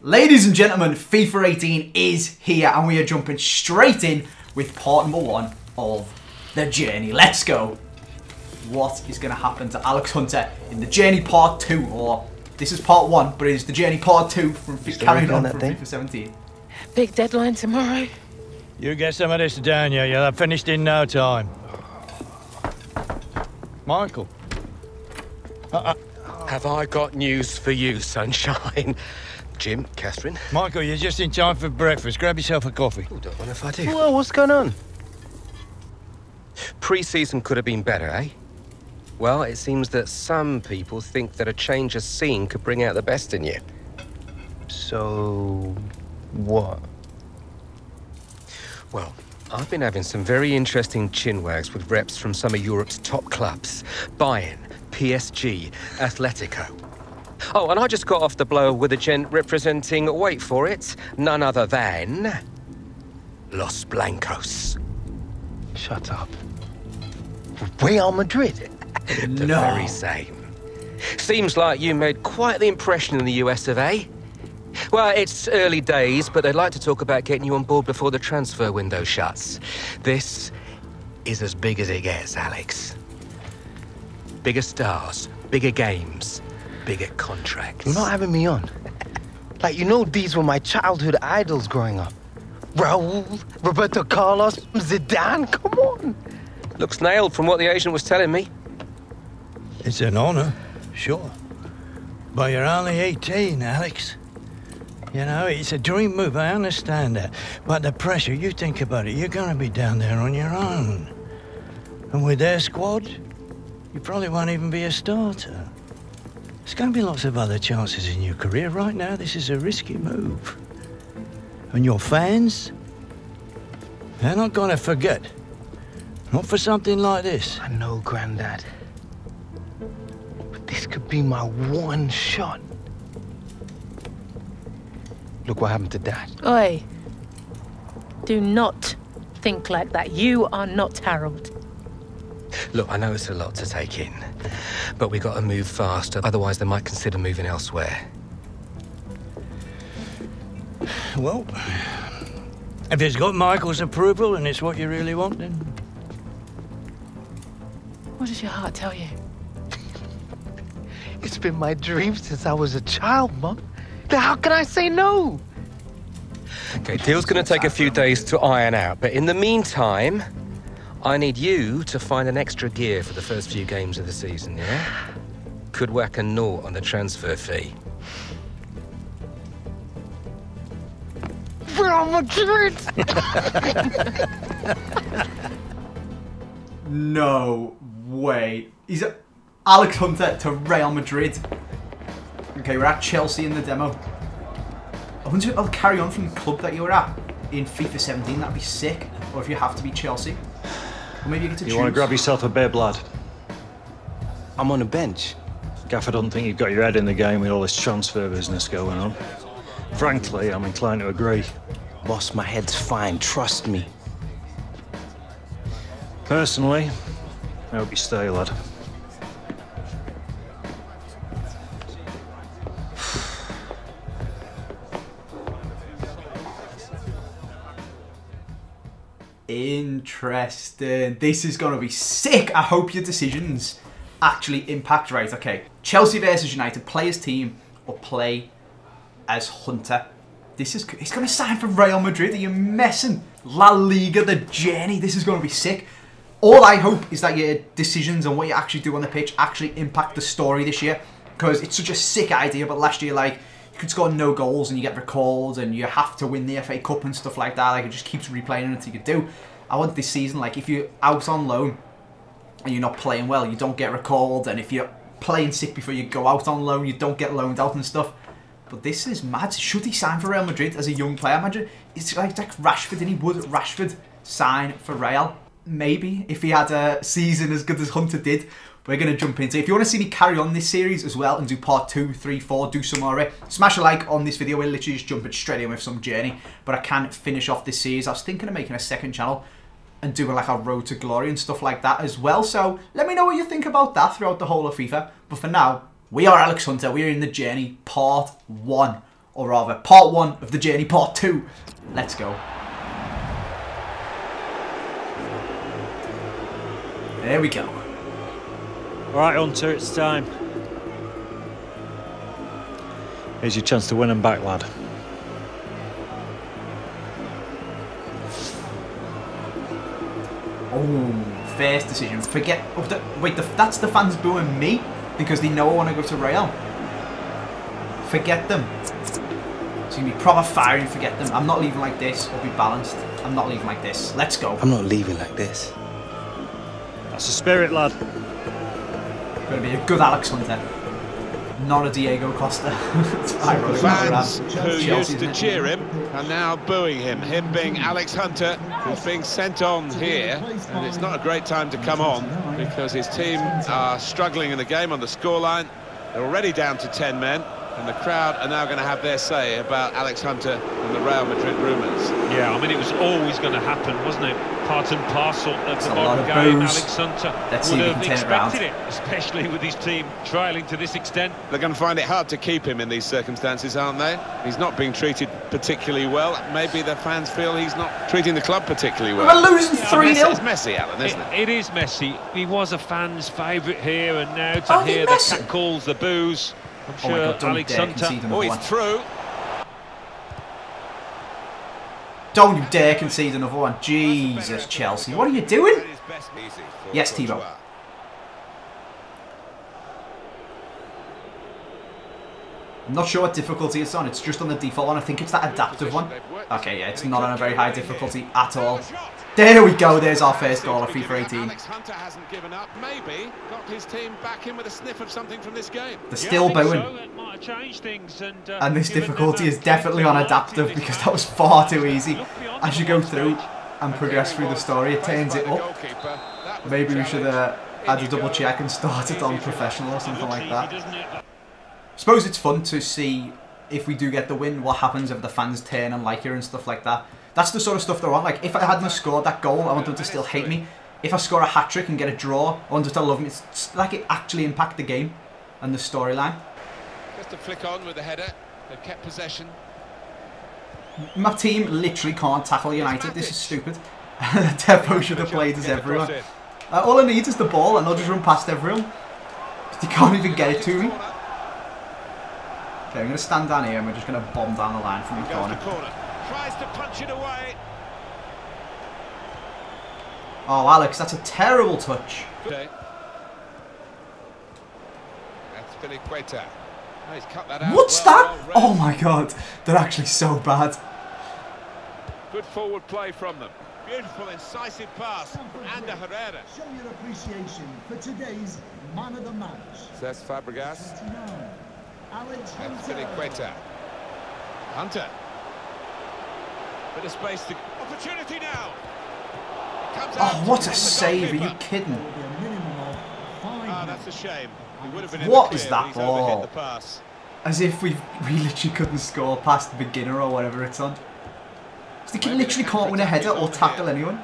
Ladies and gentlemen, FIFA 18 is here and we are jumping straight in with part number 1 of The Journey. Let's go. What is going to happen to Alex Hunter in The Journey Part 2? Or this is Part 1, but it is The Journey Part 2 from carrying on from FIFA 17. Big deadline tomorrow. You get some of this down here, you'll have finished in no time. Michael. Have I got news for you, sunshine? Jim, Catherine. Michael, you're just in time for breakfast. Grab yourself a coffee. Oh, don't wonder if I do. Well, what's going on? Pre-season could have been better, eh? Well, it seems that some people think that a change of scene could bring out the best in you. So... what? Well, I've been having some very interesting chinwags with reps from some of Europe's top clubs. Bayern, PSG, Atletico. Oh, and I just got off the blow with a gent representing, wait for it, none other than... Los Blancos. Shut up. Real Madrid? The no. Very same. Seems like you made quite the impression in the US of A. Well, it's early days, but they'd like to talk about getting you on board before the transfer window shuts. This is as big as it gets, Alex. Bigger stars, bigger games... bigger contracts. You're not having me on. Like, you know, these were my childhood idols growing up. Raul, Roberto Carlos, Zidane, come on. Looks nailed from what the agent was telling me. It's an honor, sure. But you're only 18, Alex. You know, it's a dream move, I understand that. But the pressure, you think about it, you're going to be down there on your own. And with their squad, you probably won't even be a starter. There's going to be lots of other chances in your career. Right now, this is a risky move. And your fans, they're not going to forget. Not for something like this. I know, Grandad. But this could be my one shot. Look what happened to Dad. Oi. Do not think like that. You are not Harold. Look, I know it's a lot to take in, but we got to move fast, otherwise they might consider moving elsewhere. Well, if it's got Michael's approval and it's what you really want, then... what does your heart tell you? It's been my dream since I was a child, Mum. Then how can I say no? Okay, deal's gonna take a few days to iron out, but in the meantime... I need you to find an extra gear for the first few games of the season, yeah? Could whack a nought on the transfer fee. Real Madrid! No way. He's Alex Hunter to Real Madrid. Okay, we're at Chelsea in the demo. I wonder if I'll carry on from the club that you were at in FIFA 17. That'd be sick. Or if you have to be Chelsea. Or maybe you get to choose. You want to grab yourself a bib, lad? I'm on a bench. Gaffer doesn't think you've got your head in the game with all this transfer business going on. Frankly, I'm inclined to agree. Boss, my head's fine, trust me. Personally, I hope you stay, lad. Interesting. This is going to be sick. I hope your decisions actually impact. Right, okay. Chelsea versus United. Play as team or play as Hunter. This is... he's going to sign for Real Madrid. Are you messing? La Liga, The Journey. This is going to be sick. All I hope is that your decisions and what you actually do on the pitch actually impact the story this year. Because it's such a sick idea. But last year, like... you could score no goals and you get recalled and you have to win the FA Cup and stuff like that. Like, it just keeps replaying until you do. I want this season, like, if you're out on loan and you're not playing well, you don't get recalled. And if you're playing sick before you go out on loan, you don't get loaned out and stuff. But this is mad. Should he sign for Real Madrid as a young player? Imagine, it's like Jack Rashford, and he would Rashford sign for Real. Maybe, if he had a season as good as Hunter did. We're going to jump into it. If you want to see me carry on this series as well and do part 2, 3, 4, do some more, smash a like on this video. We're literally just jumping straight in with some Journey. But I can finish off this series. I was thinking of making a second channel and doing like a Road to Glory and stuff like that as well. So let me know what you think about that throughout the whole of FIFA. But for now, we are Alex Hunter. We are in The Journey Part 1 or rather part one of The Journey part two. Let's go. There we go. Right, Hunter, it's time. Here's your chance to win them back, lad. Oh, first decision. Forget. Oh, that's the fans booing me because they know I want to go to Real. Forget them. It's going to be proper firing. Forget them. I'm not leaving like this. I'll be balanced. I'm not leaving like this. Let's go. I'm not leaving like this. That's the spirit, lad. Going to be a good Alex Hunter. Not a Diego Costa. Fans who used to cheer him are now booing him. Him being Alex Hunter, who's being sent on here, and it's not a great time to come on because his team are struggling in the game on the scoreline. They're already down to 10 men, and the crowd are now going to have their say about Alex Hunter and the Real Madrid rumours. Yeah, I mean it was always going to happen, wasn't it? Part and parcel of the modern game. Alex Hunter would have expected it, especially with his team trialling to this extent. They're going to find it hard to keep him in these circumstances, aren't they? He's not being treated particularly well. Maybe the fans feel he's not treating the club particularly well. We're losing 3-0. It's messy, Alan, isn't it? It is messy. He was a fan's favourite here, and now to hear the tackles, the boos. I'm sure Alex Hunter. Oh, he's through. Don't you dare concede another one. Jesus, Chelsea. What are you doing? Yes, Tebow. I'm not sure what difficulty it's on. It's just on the default one. I think it's that adaptive one. Okay, yeah, it's not on a very high difficulty at all. There we go. There's our first goal of FIFA 18. Alex Hunter hasn't given up. Maybe got his team back in with a sniff of something from this game. They're still booing. And this difficulty is definitely on adaptive because that was far too easy. As you go through and progress through the story, it turns it up. Maybe we should add a double check and start it on professional or something like that. I suppose it's fun to see if we do get the win, what happens if the fans turn and like you and stuff like that. That's the sort of stuff they're on. Like, if I hadn't scored that goal, I want them to still hate me. If I score a hat-trick and get a draw, I want them to love me. It's like it actually impacts the game and the storyline. To flick on with the header, they've kept possession. My team literally can't tackle United. This is stupid. Tebow should have played as everyone. All I need is the ball, and I'll just run past everyone. But they can't even get it to me. Okay, I'm going to stand down here, and we're just going to bomb down the line from the corner. Tries to punch it away. Oh, Alex, that's a terrible touch. That's Filiqueta. What's that? Oh my god, they're actually so bad. Good forward play from them. Beautiful, incisive pass, and a Herrera. Show your appreciation for today's man of the match. Cesc Fabregas. Alex Hunter. Bit of space to opportunity now. Oh, what a save! Are you kidding? Oh, that's a shame. What is that ball? As if we literally couldn't score past the beginner or whatever it's on. They literally can't win a header or tackle anyone.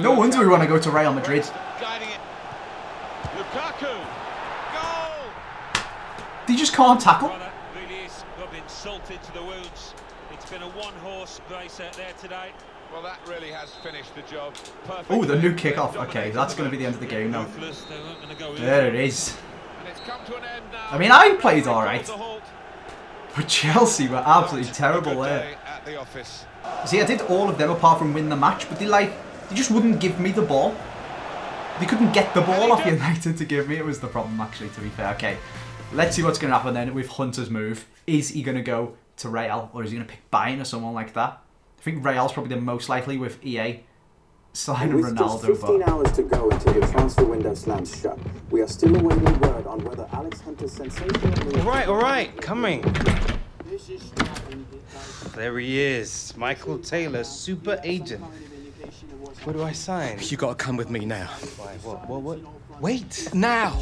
No wonder we want to go to Real Madrid. They just can't tackle. It's been a one-horse race out there today. Well, that really has finished the job. Oh, the new kickoff. Okay, that's going to be the end of the game now. There it is. I mean, I played all right, but Chelsea were absolutely terrible there. See, I did all of them apart from win the match, but they just wouldn't give me the ball. They couldn't get the ball off United to give me. It was the problem, actually, to be fair. Okay, let's see what's going to happen then with Hunter's move. Is he going to go to Real, or is he going to pick Bayern or someone like that? I think Real's probably the most likely with EA signing Ronaldo. Just 15 hours to go until the transfer window slams shut. We are still awaiting word on whether Alex Hunter's sensational. All right, coming. There he is, Michael Taylor, super agent. Where do I sign? You gotta come with me now. Why? What? Wait! Now!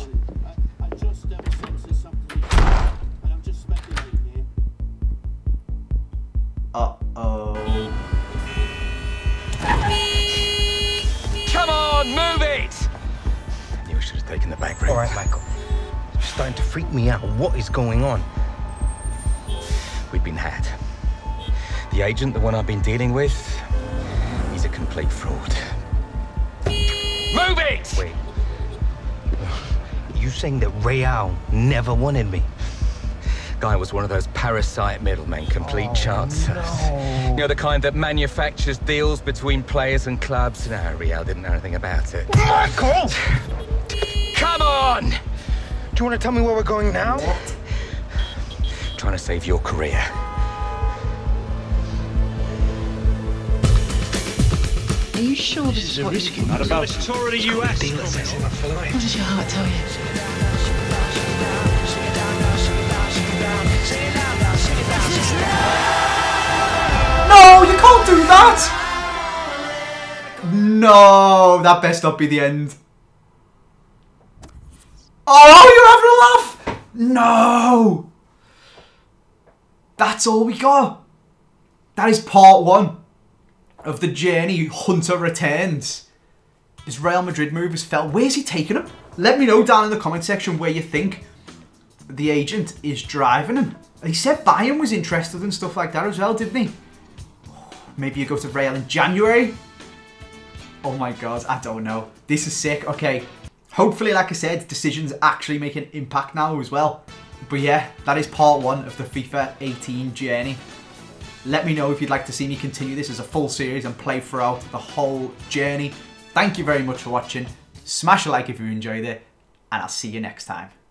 Come on, move it! You should have taken the back room. All right, Michael. You're starting to freak me out. What is going on? we've been had. The agent, the one I've been dealing with, he's a complete fraud. Move it! Wait. You saying that Real never wanted me? Guy was one of those parasite middlemen, complete chancers. No. You know, the kind that manufactures deals between players and clubs. No, Real didn't know anything about it. Michael! Come on! Do you want to tell me where we're going now? What? I'm trying to save your career. Are you sure this is a risky not about a tour of the US? What does your heart tell you? No, you can't do that! No, that best not be the end. Oh, you're having a laugh? No! That's all we got. That is part one of The Journey. Hunter returns. His Real Madrid move has fell. Where's he taking him? Let me know down in the comment section where you think the agent is driving him. He said Bayern was interested and stuff like that as well, didn't he? Maybe you go to Real in January. Oh my God, I don't know. This is sick. Okay, hopefully, like I said, decisions actually make an impact now as well. But yeah, that is part one of the FIFA 18 journey. Let me know if you'd like to see me continue this as a full series and play throughout the whole journey. Thank you very much for watching. Smash a like if you enjoyed it, and I'll see you next time.